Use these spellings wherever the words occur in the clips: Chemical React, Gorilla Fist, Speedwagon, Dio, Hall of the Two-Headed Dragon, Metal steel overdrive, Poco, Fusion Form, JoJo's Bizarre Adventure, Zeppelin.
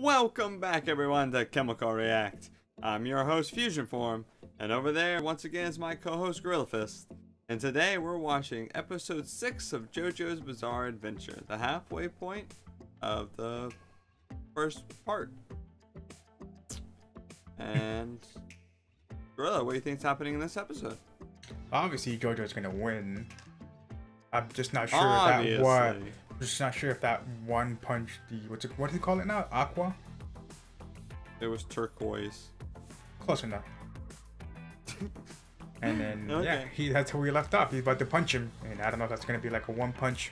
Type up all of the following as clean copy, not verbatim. Welcome back, everyone, to Chemical React. I'm your host, Fusion Form, and over there, once again, is my co-host, Gorilla Fist. And today, we're watching Episode 6 of JoJo's Bizarre Adventure, the halfway point of the first part. And, Gorilla, what do you think's happening in this episode? Obviously, JoJo's gonna win. I'm just not sure if that was... Just not sure if that one punch what do they call it now? Aqua? It was turquoise. Close enough. And then okay. Yeah, that's where we left off. He's about to punch him, and I don't know if that's gonna be like a one punch,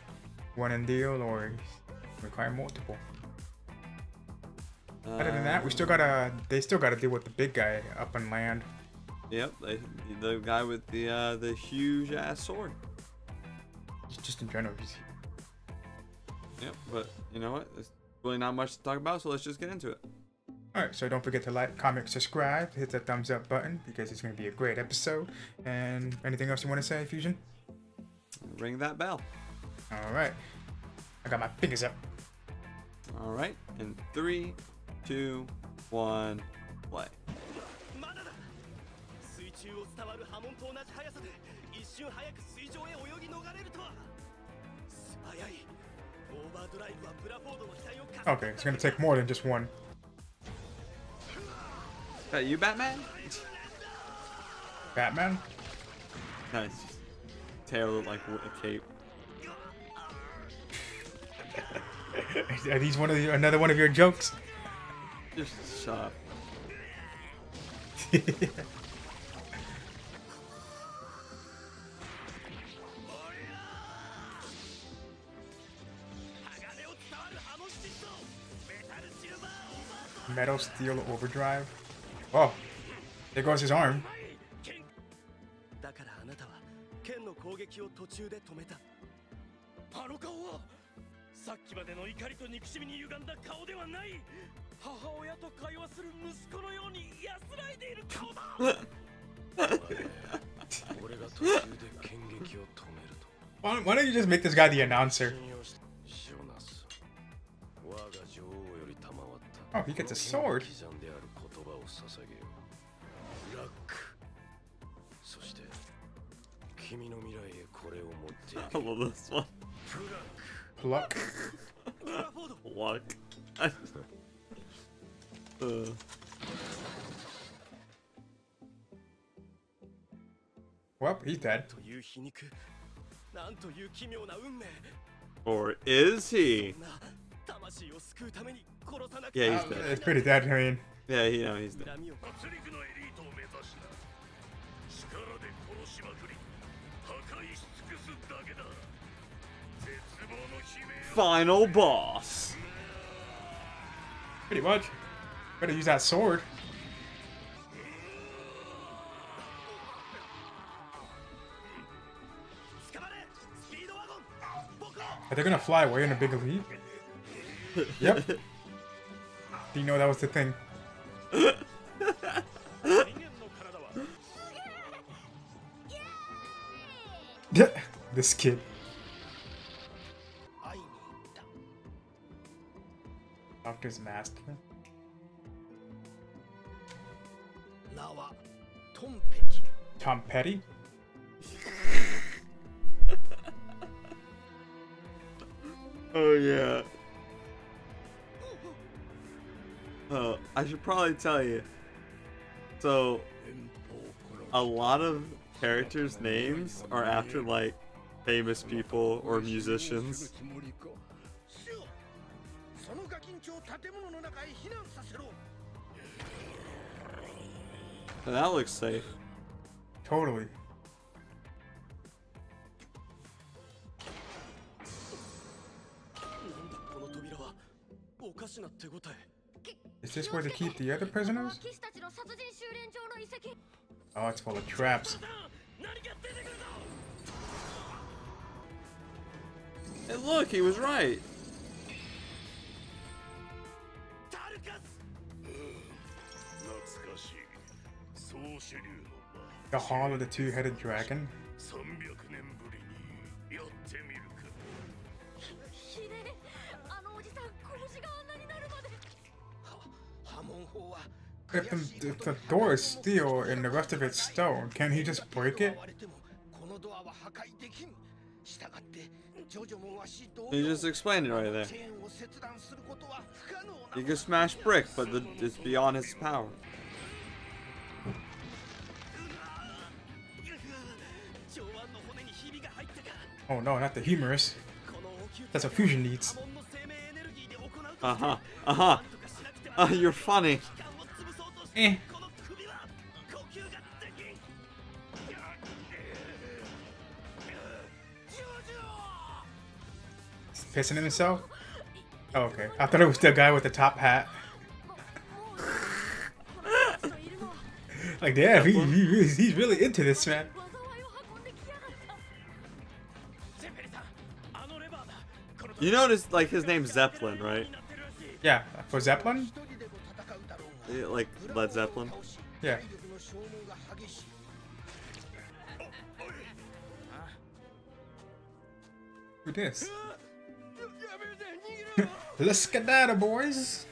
one and deal, or require multiple. Other than that, they still gotta deal with the big guy up on land. Yep, the guy with the huge ass sword. Just in general, he's. Yep, but you know what? There's really not much to talk about, so let's just get into it. Alright, so don't forget to like, comment, subscribe, hit that thumbs up button, because it's going to be a great episode. And anything else you want to say, Fusion? Ring that bell. Alright. I got my fingers up. Alright, and 3, 2, 1, play. Okay, it's gonna take more than just one. Hey, you Batman? Batman? Nice. Tail looked like a cape. Are these another one of your jokes? Just shut up. Metal steel overdrive. Oh, there goes his arm. Why don't you just make this guy the announcer? Oh, he gets a sword. I love this one. Pluck. Pluck. Well, he's dead. Or is he? Yeah, he's dead. It's pretty dead, I mean. Yeah, you know, he's dead. Final boss! Pretty much. Better use that sword. Are they gonna fly away in a big leap? Yep. Do you know that was the thing? This kid. Doctor's master. Tom Petty? Oh yeah. Oh, I should probably tell you. So, a lot of characters' names are after like famous people or musicians. And that looks safe. Totally. Is this where they keep the other prisoners? Oh, it's full of traps. And look, he was right. The Hall of the Two-Headed Dragon? If the door is steel and the rest of it's stone, can he just break it? You just explained it right there. You can smash brick, but it's beyond his power. Oh no, not the humerus. That's what fusion needs. You're funny. Eh. He's pissing himself? Oh, okay. I thought it was the guy with the top hat. Like, damn, he's really into this, man. You notice, like, his name's Zeppelin, right? Yeah, for Zeppelin? Yeah, like Led Zeppelin? Yeah. Who this? Let's skedaddle, boys!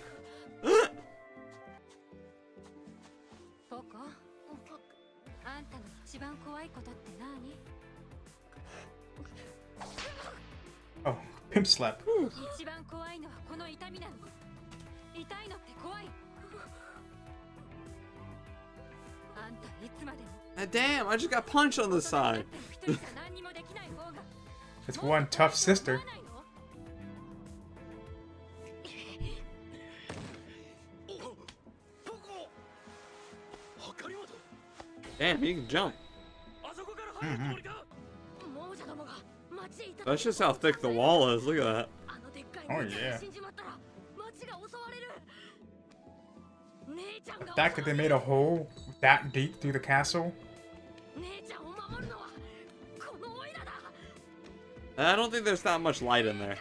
Oh, pimp slap. Whew. Damn, I just got punched on the side. It's one tough sister. Damn, he can jump. Mm-hmm. That's just how thick the wall is. Look at that. Oh, yeah. The fact that they made a hole that deep through the castle. I don't think there's that much light in there.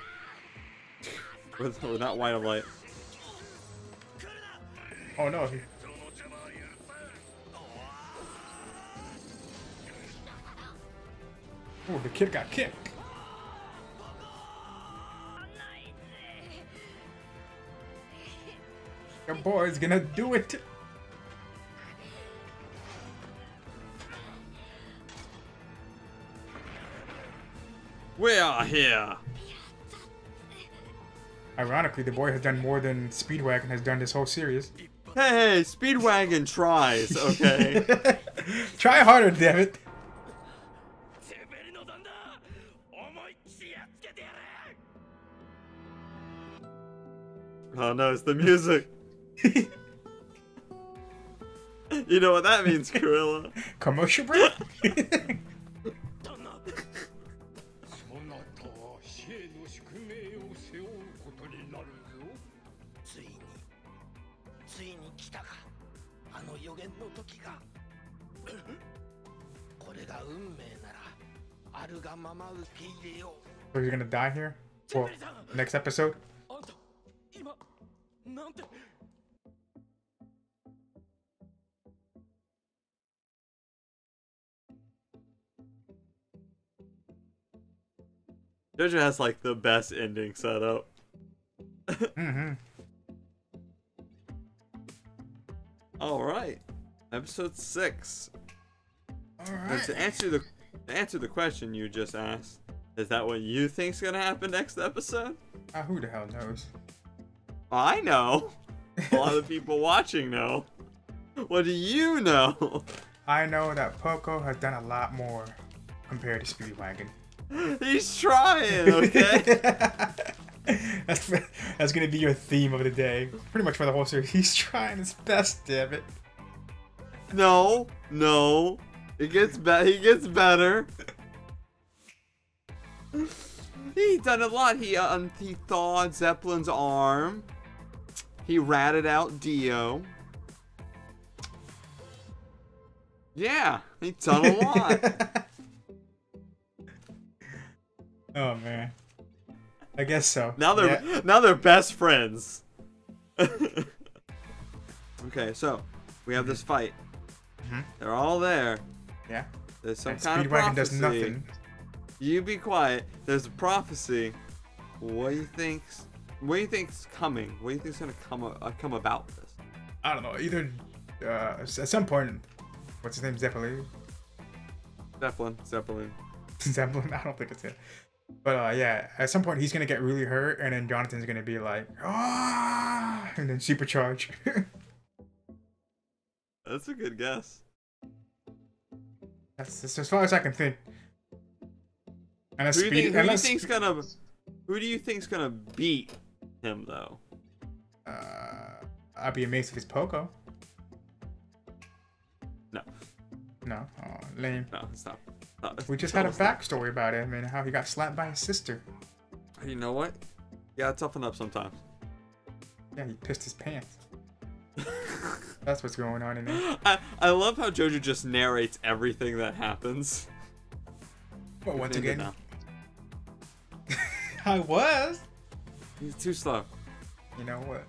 With that white of light. Oh no. Oh, the kid got kicked. Your boy's gonna do it. We are here. Ironically, the boy has done more than Speedwagon has done this whole series. Hey, Speedwagon tries, okay? Try harder, damn it. Oh no, it's the music. You know what that means, Gorilla. Commercial break? So you're gonna die here? Well, next episode? JoJo has like the best ending set up. Mm-hmm. Alright. Episode 6. Alright. And to answer the question you just asked, is that what you think's gonna happen next episode? Who the hell knows? I know. A lot of people watching know. What do you know? I know that Poco has done a lot more compared to Speedwagon. He's trying, okay? that's gonna be your theme of the day. Pretty much for the whole series. He's trying his best, damn it. No, no. He gets better. He's done a lot. He thawed Zeppelin's arm. He ratted out Dio. Yeah, he's done a lot. Oh man, I guess so. Now they're best friends. Okay, so we have this fight. Mm-hmm. They're all there. Yeah. There's some kind of prophecy. Speedwagon does nothing. You be quiet. There's a prophecy. What do you think's coming? What do you think's gonna come about this? I don't know, either at some point, what's his name, Zeppelin, I don't think it's it. But yeah, at some point he's gonna get really hurt, and then Jonathan's gonna be like, ah, and then supercharge. That's a good guess. That's as far as I can think. And who do you think's gonna? Who do you think's gonna beat him though? I'd be amazed if it's Poco. No. No. Oh, lame. No, it's not. We just had a backstory about him and how he got slapped by his sister. You know what? Yeah, toughen up sometimes. Yeah, he pissed his pants. That's what's going on in there. I love how JoJo just narrates everything that happens. Well, once again. I was. He's too slow. You know what?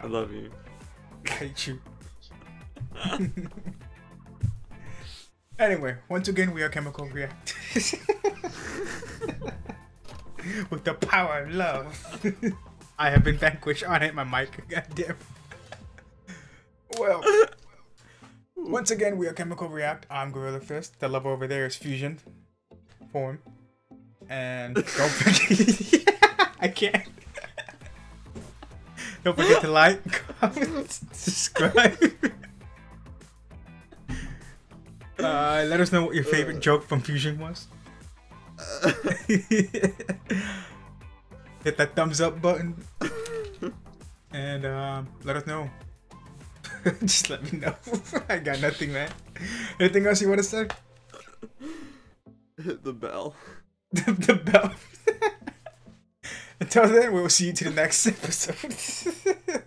I love you. I hate you. Anyway, once again, we are Chemical React. With the power of love. I have been vanquished. I hit my mic. Goddamn. Well, once again, we are Chemical React. I'm Gorilla Fist. The level over there is Fusion Form. And don't forget. I can't. Don't forget to like, comment, subscribe. Let us know what your favorite joke from Fusion was. Hit that thumbs up button. And let us know. Just let me know. I got nothing, man. Anything else you want to say? Hit the bell. The bell. Until then, we will see you to the next episode.